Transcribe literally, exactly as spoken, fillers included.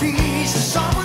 Peace of summer.